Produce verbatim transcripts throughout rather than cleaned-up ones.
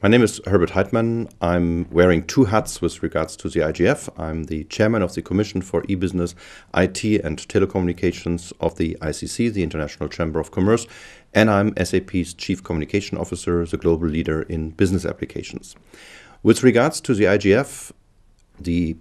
My name is Herbert Heitmann. I'm wearing two hats with regards to the I G F. I'm the chairman of the Commission for E-Business, I T and Telecommunications of the I C C, the International Chamber of Commerce, and I'm S A P's Chief Communication Officer, the global leader in business applications. With regards to the I G F, the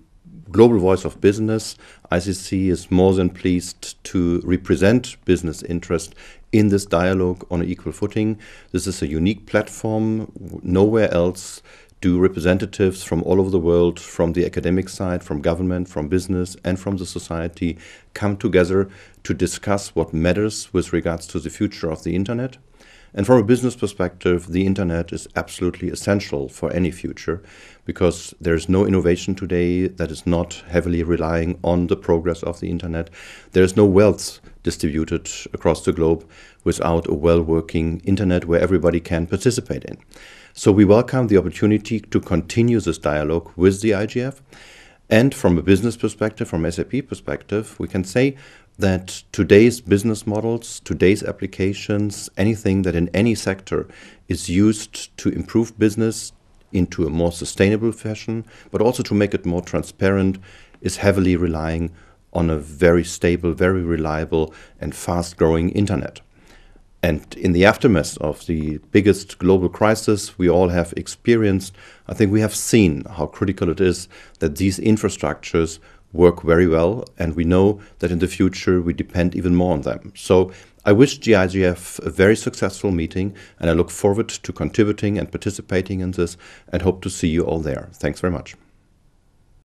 Global Voice of Business, I C C is more than pleased to represent business interest in this dialogue on an equal footing. This is a unique platform. Nowhere else do representatives from all over the world, from the academic side, from government, from business, and from the society, come together to discuss what matters with regards to the future of the Internet. And from a business perspective, the Internet is absolutely essential for any future, because there is no innovation today that is not heavily relying on the progress of the Internet. There is no wealth distributed across the globe without a well-working Internet where everybody can participate in. So we welcome the opportunity to continue this dialogue with the I G F. And from a business perspective, from S A P perspective, we can say that today's business models, today's applications, anything that in any sector is used to improve business into a more sustainable fashion, but also to make it more transparent, is heavily relying on a very stable, very reliable and fast-growing Internet. And in the aftermath of the biggest global crisis we all have experienced, I think we have seen how critical it is that these infrastructures work very well, and we know that in the future we depend even more on them. So I wish the I G F a very successful meeting, and I look forward to contributing and participating in this, and hope to see you all there. Thanks very much.